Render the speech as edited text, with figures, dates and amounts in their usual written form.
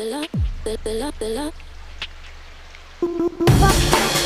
the love, the love, the love.